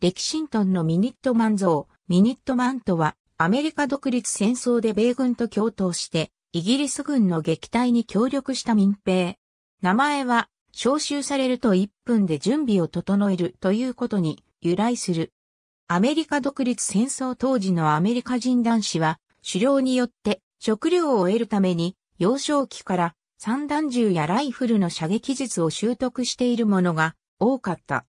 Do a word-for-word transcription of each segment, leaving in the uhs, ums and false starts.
レキシントンのミニットマン像。ミニットマンとは、アメリカ独立戦争で米軍と共闘して、イギリス軍の撃退に協力した民兵。名前は、召集されるといっぷんで準備を整えるということに由来する。アメリカ独立戦争当時のアメリカ人男子は、狩猟によって食料を得るために、幼少期から散弾銃やライフルの射撃術を習得している者が多かった。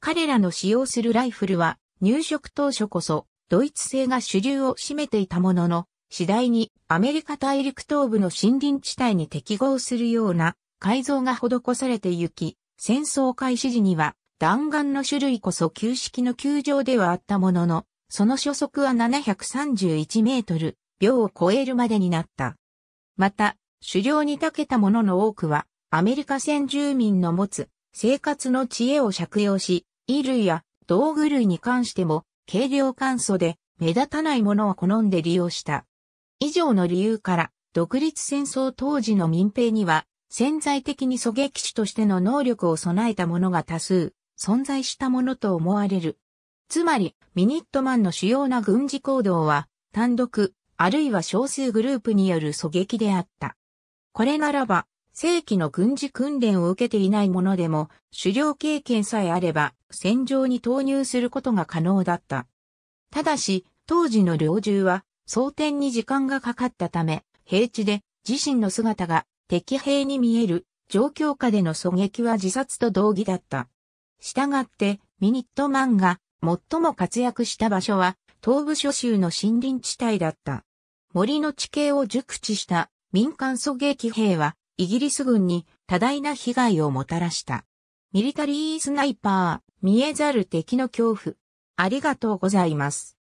彼らの使用するライフルは、入植当初こそ、ドイツ製が主流を占めていたものの、次第にアメリカ大陸東部の森林地帯に適合するような改造が施されてゆき、戦争開始時には弾丸の種類こそ旧式の球場ではあったものの、その初速はななひゃくさんじゅういちメートルびょうを超えるまでになった。また、狩猟に長けた者の多くは、アメリカ先住民の持つ生活の知恵を借用し、衣類や道具類に関しても、軽量簡素で目立たないものを好んで利用した。以上の理由から、独立戦争当時の民兵には、潜在的に狙撃手としての能力を備えた者が多数、存在したものと思われる。つまり、ミニットマンの主要な軍事行動は、単独、あるいは少数グループによる狙撃であった。これならば、正規の軍事訓練を受けていない者でも、狩猟経験さえあれば、戦場に投入することが可能だった。ただし、当時の猟銃は、装填に時間がかかったため、平地で自身の姿が敵兵に見える状況下での狙撃は自殺と同義だった。したがって、ミニットマンが最も活躍した場所は、東部諸州の森林地帯だった。森の地形を熟知した民間狙撃兵は、イギリス軍に多大な被害をもたらした。ミリタリースナイパー、見えざる敵の恐怖。ありがとうございます。